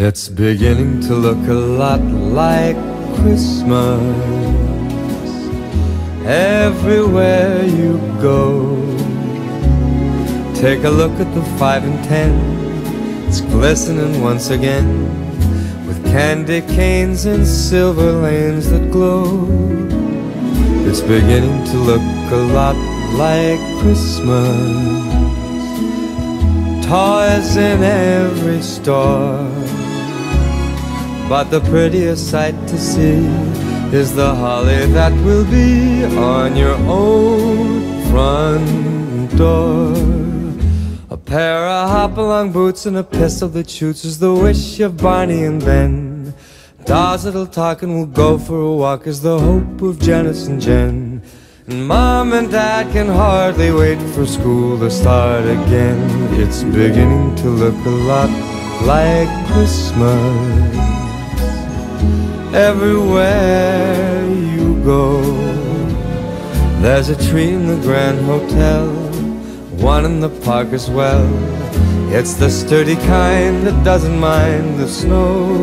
It's beginning to look a lot like Christmas everywhere you go. Take a look at the 5 and 10. It's glistening once again with candy canes and silver lanes that glow. It's beginning to look a lot like Christmas. Toys in every store, but the prettiest sight to see is the holly that will be on your own front door. A pair of hop-along boots and a pistol that shoots is the wish of Barney and Ben. Dolls that'll talk and will go for a walk is the hope of Janice and Jen. And Mom and Dad can hardly wait for school to start again. It's beginning to look a lot like Christmas everywhere you go. There's a tree in the Grand Hotel, one in the park as well. It's the sturdy kind that doesn't mind the snow.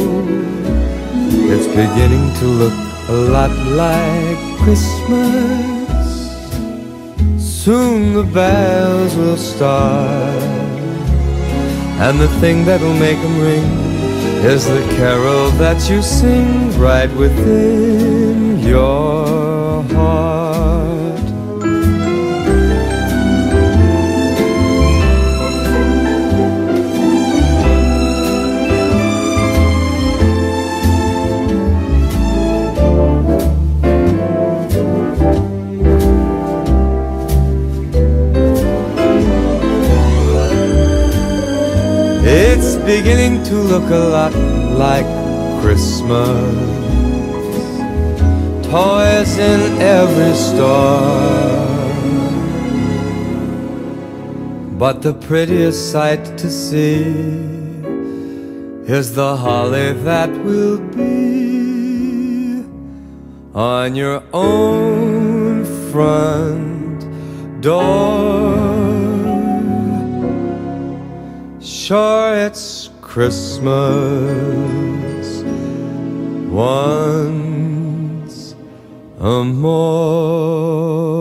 It's beginning to look a lot like Christmas. Soon the bells will start, and the thing that'll make them ring is the carol that you sing right within your heart. It's beginning to look a lot like Christmas. Toys in every store, but the prettiest sight to see is the holly that will be on your own front door. Sure, it's Christmas once more.